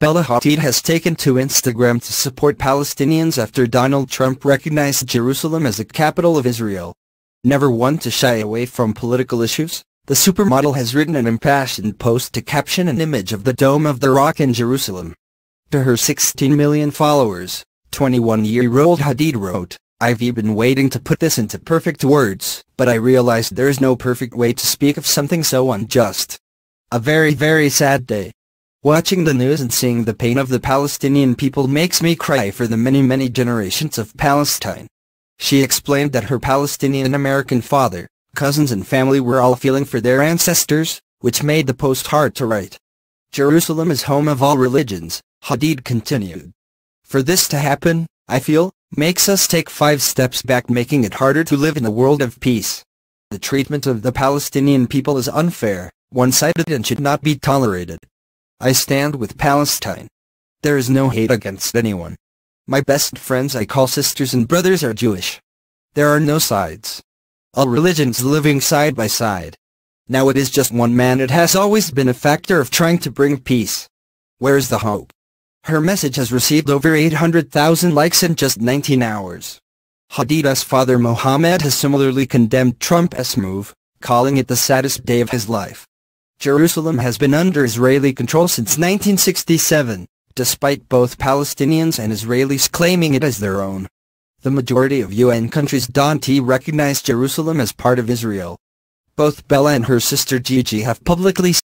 Bella Hadid has taken to Instagram to support Palestinians after Donald Trump recognized Jerusalem as the capital of Israel. Never one to shy away from political issues, the supermodel has written an impassioned post to caption an image of the Dome of the Rock in Jerusalem. To her 16 million followers, 21-year-old Hadid wrote, "I've been waiting to put this into perfect words, but I realized there is no perfect way to speak of something so unjust. A very, very sad day. Watching the news and seeing the pain of the Palestinian people makes me cry for the many, many generations of Palestine." She explained that her Palestinian-American father, cousins and family were all feeling for their ancestors, which made the post hard to write. "Jerusalem is home of all religions," Hadid continued. "For this to happen, I feel, makes us take 5 steps back, making it harder to live in a world of peace. The treatment of the Palestinian people is unfair, one-sided and should not be tolerated. I stand with Palestine. There is no hate against anyone. My best friends I call sisters and brothers are Jewish. There are no sides. All religions living side by side. Now it is just one man. It has always been a factor of trying to bring peace. Where is the hope?" Her message has received over 800,000 likes in just 19 hours. Hadid's father Mohammed has similarly condemned Trump's move, calling it the saddest day of his life. Jerusalem has been under Israeli control since 1967, despite both Palestinians and Israelis claiming it as their own. The majority of UN countries don't recognize Jerusalem as part of Israel. Both Bella and her sister Gigi have publicly